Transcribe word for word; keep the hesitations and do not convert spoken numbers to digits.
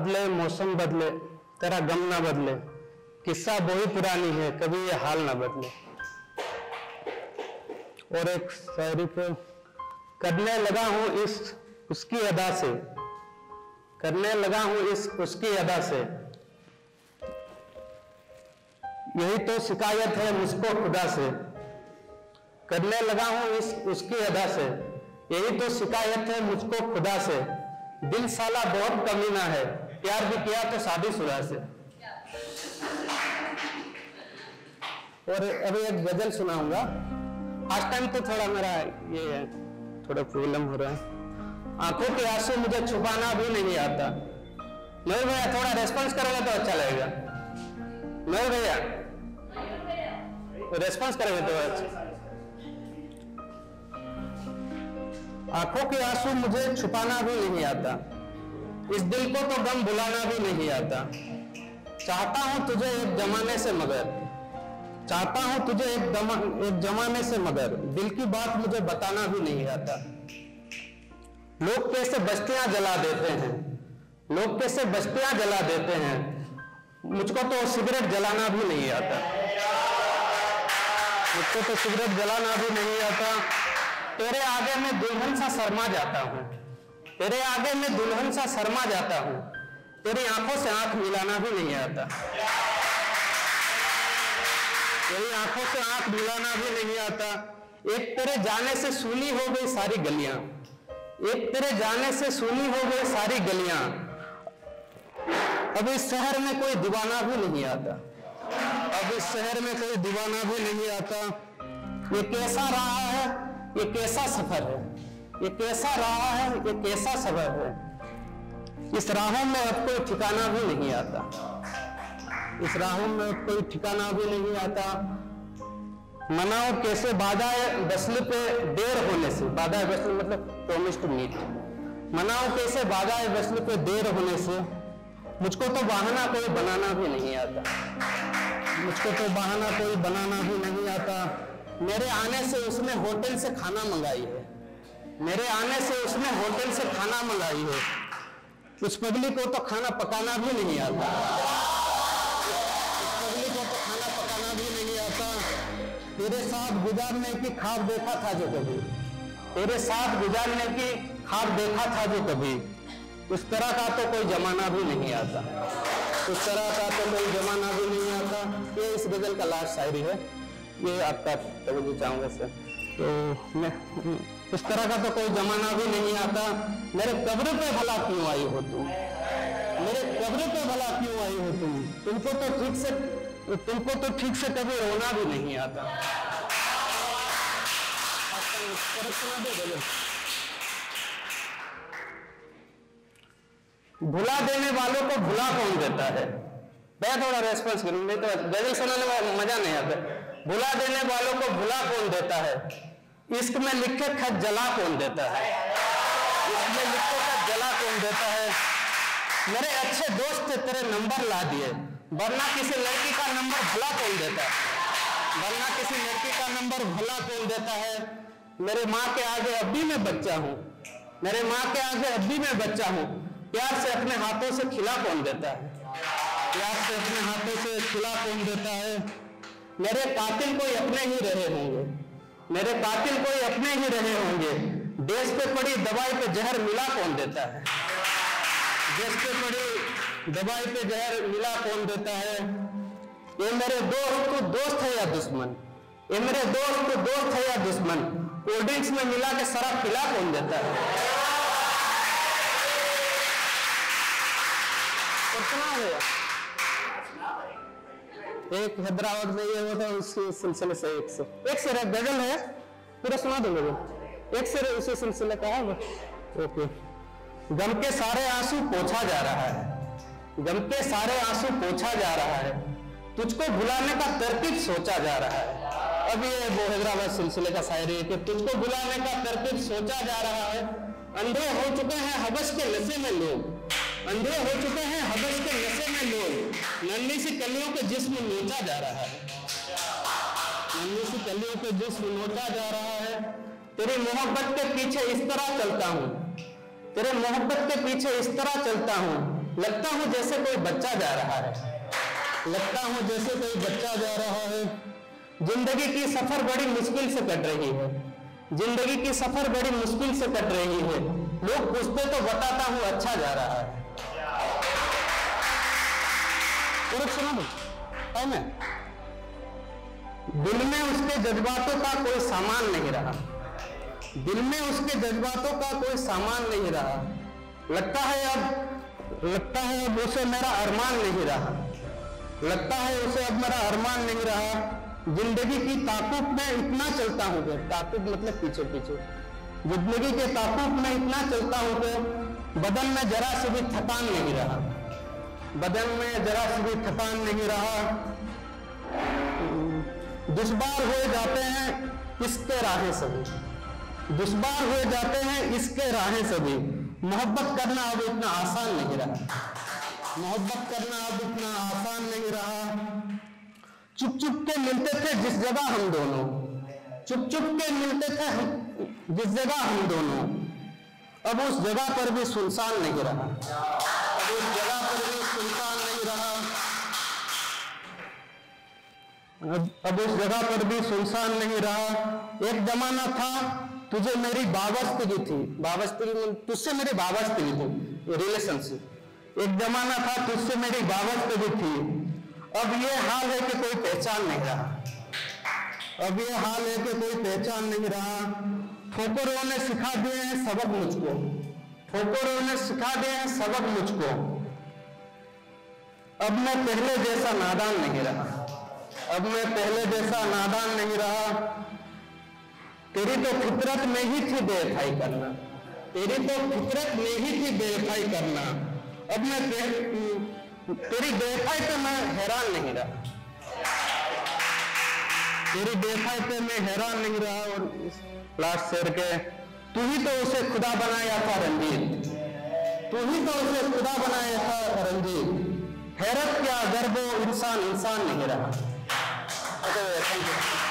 बदले मौसम बदले तेरा गम ना बदले, किस्सा वही पुरानी है कभी ये हाल ना बदले। और एक शायरी पे करने लगा हूँ इस उसकी अदा से, करने लगा हूँ इस उसकी अदा से, यही तो शिकायत है मुझको खुदा से। करने लगा हूँ इस उसकी अदा से, यही तो शिकायत है मुझको खुदा से। दिल साला बहुत कमीना है, प्यार भी किया तो शादीशुदा से। और अभी एक गजल सुनाऊंगा। आज टाइम तो थोड़ा मेरा ये है, थोड़ा प्रॉब्लम हो रहा है। आंखों के आंसू मुझे छुपाना भी नहीं आता। नहीं भैया थोड़ा रेस्पॉन्स करोगे तो अच्छा लगेगा। नहीं भैया रेस्पॉन्स करोगे तो अच्छा। आंखों के आंसू मुझे छुपाना भी नहीं आता, इस दिल को तो गम भुलाना भी नहीं आता। चाहता हूँ तुझे एक जमाने से मगर, चाहता हूँ तुझे एक दमा, एक जमाने से मगर, दिल की बात मुझे बताना भी नहीं आता। लोग कैसे बस्तियाँ जला देते हैं, लोग कैसे बस्तियाँ जला देते हैं, मुझको तो सिगरेट जलाना भी नहीं आता। मुझको तो सिगरेट जलाना भी नहीं आता। तेरे आगे मैं दुल्हन सा शर्मा जाता हूँ, तेरे आगे मैं दुल्हन सा शर्मा जाता हूँ, तेरी आंखों से आंख मिलाना भी नहीं आता। तेरी आंखों से आंख मिलाना भी नहीं आता। एक तेरे जाने से सूनी हो गई सारी गलियां, एक तेरे जाने से सूनी हो गई सारी गलियां, अब इस शहर में कोई दीवाना भी नहीं आता। अब इस शहर में कोई दीवाना भी नहीं आता। ये कैसा रहा है, ये कैसा सफर है, ये कैसा रहा है, ये कैसा सफर है, इस राहों में अब कोई ठिकाना भी नहीं आता। इस राहों में अब कोई ठिकाना भी नहीं आता। मनाओ कैसे बाधाए वस्ल पे देर होने से, बाधाए वस्ल मतलब प्रॉमिस टू मीट। मनाओ कैसे बाधाए वस्ल पे देर होने से, मुझको तो बहाना कोई बनाना भी नहीं आता। मुझको तो बहाना कोई बनाना भी नहीं आता। मेरे आने से उसने होटल से खाना मंगाई है, मेरे आने से उसने होटल से खाना मंगाई है, उस पगली को तो खाना पकाना भी नहीं आता। उस पगली को तो खाना पकाना भी नहीं आता। तेरे साथ गुजारने की ख्वाब देखा था जो कभी, तेरे साथ गुजारने की ख्वाब देखा था जो कभी, उस तरह का तो कोई जमाना भी नहीं आता। उस तरह का तो कोई जमाना भी नहीं आता। ये इस गजल का लास्ट शायरी है, ये आपका तवज्जो चाहूँगा सर। तो मैं इस तरह का तो कोई जमाना भी नहीं आता। मेरे कब्र पे भला क्यों आई हो तुम, मेरे कब्र पे भला क्यों आई हो तुम, तुमको तो ठीक से तुमको तो ठीक से कभी रोना भी नहीं आता। भुला देने वालों को भुला कौन देता है। मैं थोड़ा रेस्पॉन्स करूँ, नहीं तो गजल सुनाने में मजा नहीं आता। भुला देने वालों को भुला कौन देता है, इश्क में लिखे खत जला कौन देता है, इश्क में लिखे खत जला कौन देता है। मेरे अच्छे दोस्त तेरे नंबर ला दिए, वरना किसी लड़की का नंबर भला कौन देता है, वरना किसी लड़की का नंबर भला कौन देता है। मेरे माँ के आगे अब भी मैं बच्चा हूँ, मेरे माँ के आगे अब भी मैं बच्चा हूँ, प्यार से अपने हाथों से खिला कौन देता है, प्यार से अपने हाथों से खिला कौन देता है। मेरे कातिल कोई अपने ही रहे होंगे, मेरे कातिल कोई अपने ही रहे होंगे, देश पे पड़ी दवाई पे जहर मिला कौन देता है, देश पे पड़ी दवाई पे जहर मिला कौन देता है। ये मेरे दोस्त को दोस्त है या दुश्मन, ये मेरे दोस्त को दोस्त है या दुश्मन, कोल्ड ड्रिंक्स में मिला के शराब पिला कौन देता है। एक हैदराबाद में ये हुआ था, उसी सिलसिले से एक से एक से गजल है, पूरा सुना दूंगा लोग एक से उसी सिलसिले का है। ओके। गम के सारे आंसू पोछा जा रहा है, गम के सारे आंसू पोछा जा रहा है, तुझको भुलाने का तरकीब सोचा जा रहा है। अब ये वो हैदराबाद सिलसिले का शायरी है कि तुझको भुलाने का तरकीब सोचा जा रहा है। अंधे हो चुके हैं हबस के नशे में लोग, अंधे हो चुके हैं हबस के नशे में लोग, नन्ही सी कलियों के जिस्म नोचा जा रहा है, नन्ही सी कलियों के जिस्म नोचा जा रहा है। तेरे मोहब्बत के पीछे इस तरह चलता हूँ, तेरे मोहब्बत के पीछे इस तरह चलता हूँ, लगता हूं जैसे कोई बच्चा जा रहा है, लगता हूं जैसे कोई बच्चा जा रहा है। जिंदगी की सफर बड़ी मुश्किल से कट रही है, जिंदगी की सफर बड़ी मुश्किल से कट रही है। लोग पूछते तो बताता हूं अच्छा जा रहा है। दिल में उसके जज्बातों का कोई सामान नहीं रहा, दिल में उसके जज्बातों का कोई सामान नहीं रहा। लगता है अब लगता है अब उसे मेरा अरमान नहीं रहा, लगता है उसे अब मेरा अरमान नहीं रहा। जिंदगी की ताकुब में इतना चलता हूँ कि, ताकुब मतलब पीछे पीछे, जिंदगी के ताकुब में इतना चलता हूँ कि बदन में जरा से भी थकान नहीं रहा, बदन में जरा से भी थकान नहीं रहा। दुश्वार हो जाते हैं इसके राहें सभी, दुश्वार हो जाते हैं इसके राहें सभी। मोहब्बत करना अब इतना आसान नहीं रहा, मोहब्बत करना अब इतना आसान नहीं रहा। चुप चुप के मिलते थे जिस जगह हम दोनों, चुप चुप के मिलते थे जिस जगह हम दोनों। अब उस जगह पर भी सुनसान नहीं रहा, अब उस जगह पर भी सुनसान नहीं रहा, अब उस जगह पर भी सुनसान नहीं रहा। एक जमाना था तुझे मेरी बावस्तगी थी, बावस्तगी तुझसे मेरी बावस्तगी थी, रिलेशनशिप। एक जमाना था तुझसे मेरी बावस्तगी थी। अब ये हाल है कि कोई पहचान नहीं रहा, अब ये हाल है कि कोई पहचान नहीं रहा। ठोकरों ने सिखा दिए हैं सबक मुझको, ठोकरों ने सिखा दिए हैं सबक मुझको। अब मैं पहले जैसा नादान नहीं रहा, अब मैं पहले जैसा नादान नहीं रहा। तेरी तो फितरत में ही थी बेवफाई करना, तेरी तो फितरत में ही थी बेवफाई करना। अब मैं तेरी बेवफाई पे मैं हैरान नहीं रहा, तेरी बेवफाई पे मैं हैरान नहीं रहा। और लास्ट शेर के, तू ही तो उसे खुदा बनाया था रंजीत, तू ही तो उसे खुदा बनाया था रंजीत। हैरत क्या अगर वो इंसान इंसान नहीं रहा।